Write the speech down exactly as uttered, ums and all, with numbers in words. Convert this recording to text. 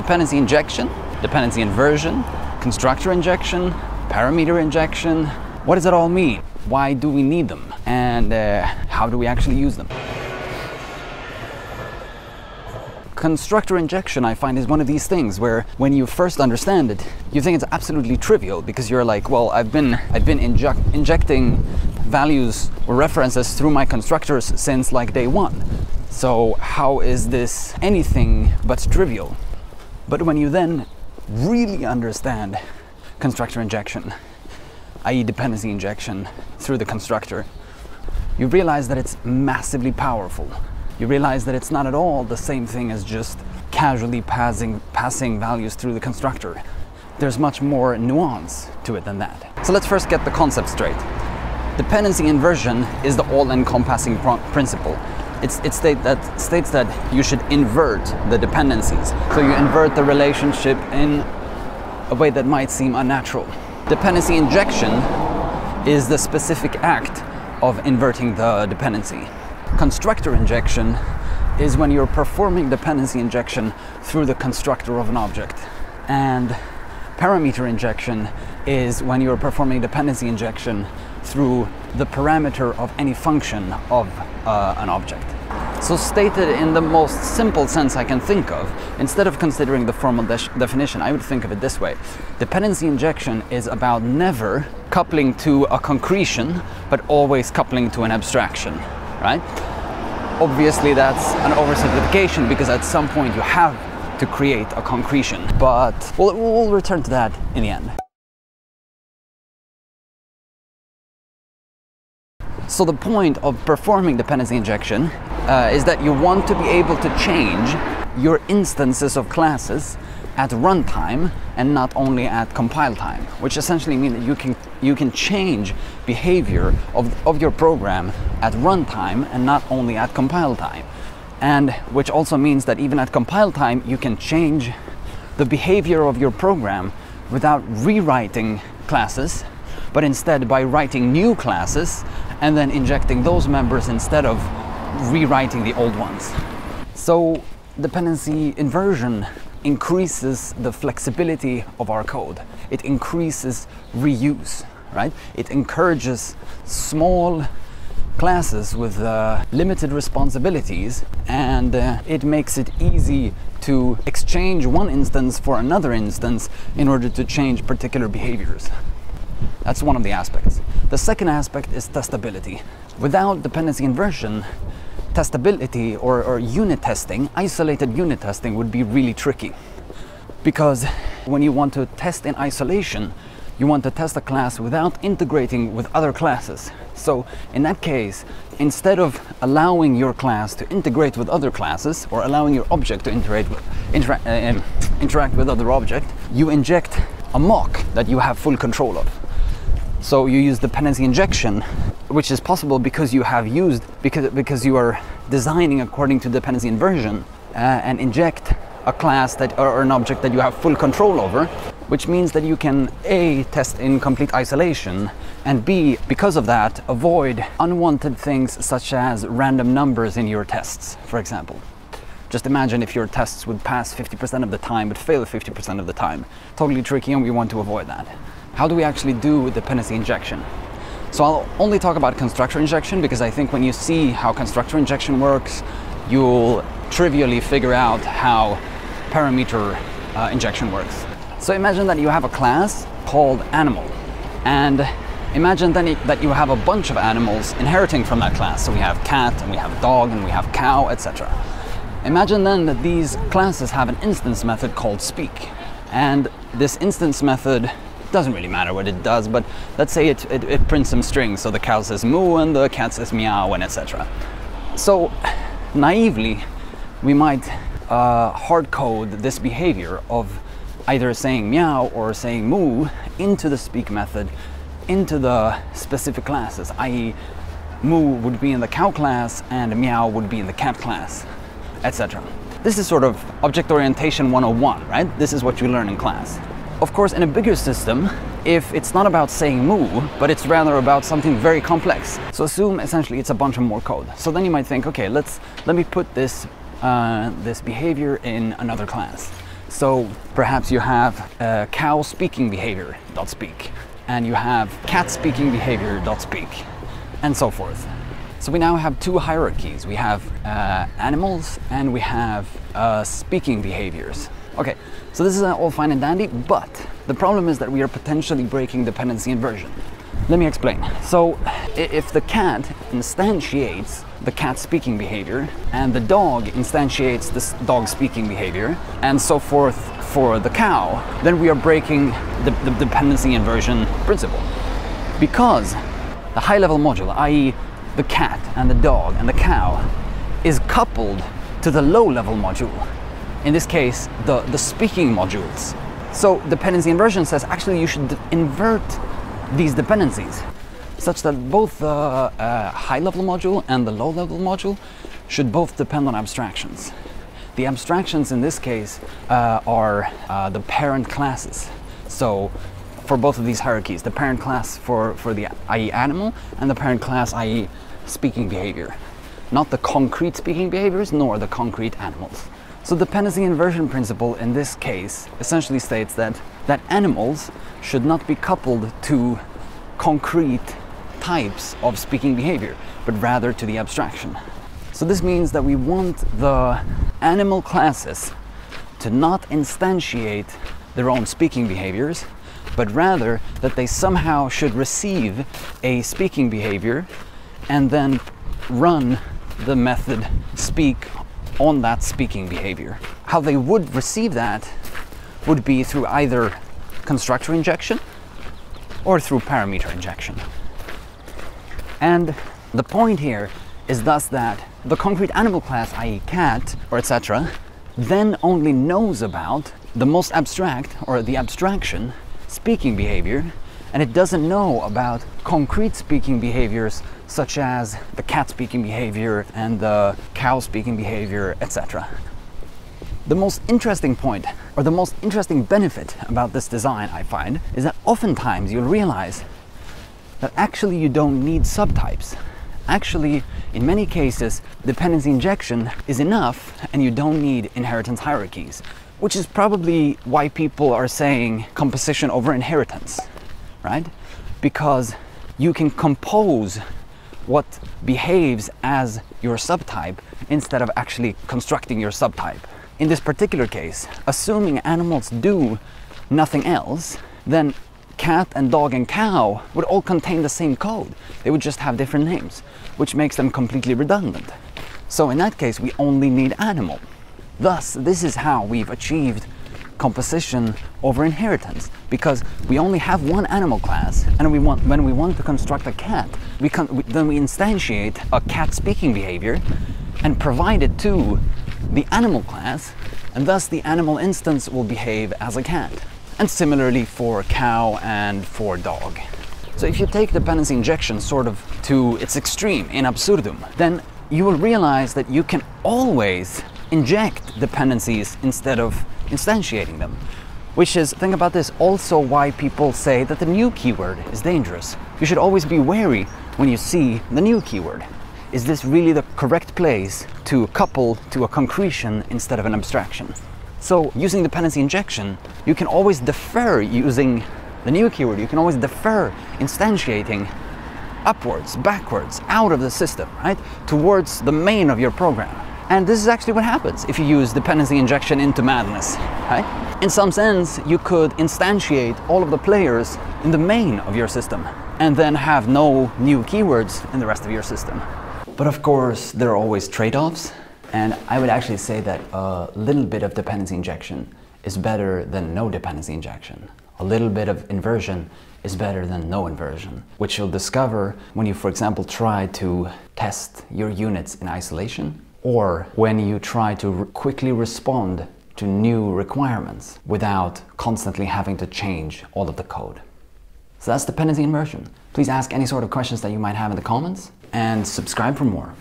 dependency injection, dependency inversion, constructor injection, parameter injection. What does it all mean? Why do we need them? And uh, how do we actually use them? Constructor injection, I find, is one of these things where when you first understand it, you think it's absolutely trivial because you're like, well, I've been, I've been inject injecting values or references through my constructors since like day one. So how is this anything but trivial? But when you then really understand constructor injection, that is dependency injection through the constructor, you realize that it's massively powerful. You realize that it's not at all the same thing as just casually passing, passing values through the constructor. There's much more nuance to it than that. So let's first get the concept straight. Dependency inversion is the all-encompassing principle. It's, it state that, states that you should invert the dependencies. So you invert the relationship in a way that might seem unnatural. Dependency injection is the specific act of inverting the dependency. Constructor injection is when you're performing dependency injection through the constructor of an object. And parameter injection is when you're performing dependency injection through the parameter of any function of uh, an object. So stated in the most simple sense I can think of, instead of considering the formal de definition, I would think of it this way. Dependency injection is about never coupling to a concretion, but always coupling to an abstraction. Right? Obviously that's an oversimplification because at some point you have to create a concretion, but we'll, we'll return to that in the end. So the point of performing dependency injection uh, is that you want to be able to change your instances of classes at runtime and not only at compile time, which essentially means that you can you can change behavior of, of your program at runtime and not only at compile time, and which also means that even at compile time you can change the behavior of your program without rewriting classes, but instead by writing new classes and then injecting those members instead of rewriting the old ones. So dependency inversion increases the flexibility of our code. It increases reuse, right? It encourages small classes with uh, limited responsibilities, and uh, it makes it easy to exchange one instance for another instance in order to change particular behaviors. That's one of the aspects. The second aspect is testability. Without dependency inversion, testability or, or unit testing, isolated unit testing would be really tricky, because when you want to test in isolation, you want to test a class without integrating with other classes. So in that case, instead of allowing your class to integrate with other classes or allowing your object to interact with, intera uh, interact with other object, you inject a mock that you have full control of. So you use dependency injection, which is possible because you have used, because, because you are designing according to dependency inversion, uh, and inject a class that, or, or an object that you have full control over, which means that you can A, test in complete isolation, and B, because of that, avoid unwanted things such as random numbers in your tests, for example. Just imagine if your tests would pass fifty percent of the time but fail fifty percent of the time. Totally tricky, and we want to avoid that. How do we actually do dependency injection? So I'll only talk about constructor injection because I think when you see how constructor injection works, you'll trivially figure out how parameter uh, injection works. So imagine that you have a class called animal, and imagine then that you have a bunch of animals inheriting from that class. So we have cat, and we have dog, and we have cow, et cetera. Imagine then that these classes have an instance method called speak, and this instance method doesn't really matter what it does, but let's say it, it, it prints some strings, so the cow says moo and the cat says meow, and et cetera. So naively, we might uh, hard code this behavior of either saying meow or saying moo into the speak method, into the specific classes, that is moo would be in the cow class and meow would be in the cat class, et cetera. This is sort of object orientation one oh one, right? This is what you learn in class. Of course, in a bigger system, if it's not about saying moo, but it's rather about something very complex. So assume essentially it's a bunch of more code. So then you might think, okay, let's let me put this uh, this behavior in another class. So perhaps you have uh, cow speaking behavior dot speak, and you have cat speaking behavior dot speak, and so forth. So we now have two hierarchies. We have uh, animals and we have uh, speaking behaviors. Okay, so this is all fine and dandy, but the problem is that we are potentially breaking dependency inversion. Let me explain. So if the cat instantiates the cat speaking behavior and the dog instantiates this dog speaking behavior and so forth for the cow, then we are breaking the, the dependency inversion principle. Because the high level module, that is, the cat and the dog and the cow, is coupled to the low-level module, in this case the, the speaking modules. So dependency inversion says actually you should invert these dependencies such that both the uh, high-level module and the low-level module should both depend on abstractions. The abstractions in this case uh, are uh, the parent classes. So for both of these hierarchies, the parent class for, for the that is animal and the parent class that is speaking behavior. Not the concrete speaking behaviors nor the concrete animals. So the dependency inversion principle in this case essentially states that, that animals should not be coupled to concrete types of speaking behavior, but rather to the abstraction. So this means that we want the animal classes to not instantiate their own speaking behaviors, but rather that they somehow should receive a speaking behavior and then run the method speak on that speaking behavior. How they would receive that would be through either constructor injection or through parameter injection. And the point here is thus that the concrete animal class, that is cat or et cetera, then only knows about the most abstract or the abstraction speaking behavior, and it doesn't know about concrete speaking behaviors such as the cat speaking behavior and the cow speaking behavior, et cetera. The most interesting point, or the most interesting benefit about this design, I find, is that oftentimes you'll realize that actually you don't need subtypes. Actually, in many cases, dependency injection is enough and you don't need inheritance hierarchies. Which is probably why people are saying composition over inheritance, right? Because you can compose what behaves as your subtype instead of actually constructing your subtype. In this particular case, assuming animals do nothing else, then cat and dog and cow would all contain the same code. They would just have different names, which makes them completely redundant. So in that case, we only need animal. Thus, this is how we've achieved composition over inheritance, because we only have one animal class, and we want, when we want to construct a cat, we can, we, then we instantiate a cat speaking behavior and provide it to the animal class, and thus the animal instance will behave as a cat. And similarly for cow and for dog. So if you take dependency injection sort of to its extreme, in absurdum, then you will realize that you can always inject dependencies instead of instantiating them. Which is, think about this, also why people say that the new keyword is dangerous. You should always be wary when you see the new keyword. Is this really the correct place to couple to a concretion instead of an abstraction? So using dependency injection, you can always defer using the new keyword. You can always defer instantiating upwards, backwards, out of the system, right? Towards the main of your program. And this is actually what happens if you use dependency injection into madness, right? In some sense, you could instantiate all of the players in the main of your system and then have no new keywords in the rest of your system. But of course, there are always trade-offs. And I would actually say that a little bit of dependency injection is better than no dependency injection. A little bit of inversion is better than no inversion, which you'll discover when you, for example, try to test your units in isolation, or when you try to quickly respond to new requirements without constantly having to change all of the code. So that's dependency inversion. Please ask any sort of questions that you might have in the comments, and subscribe for more.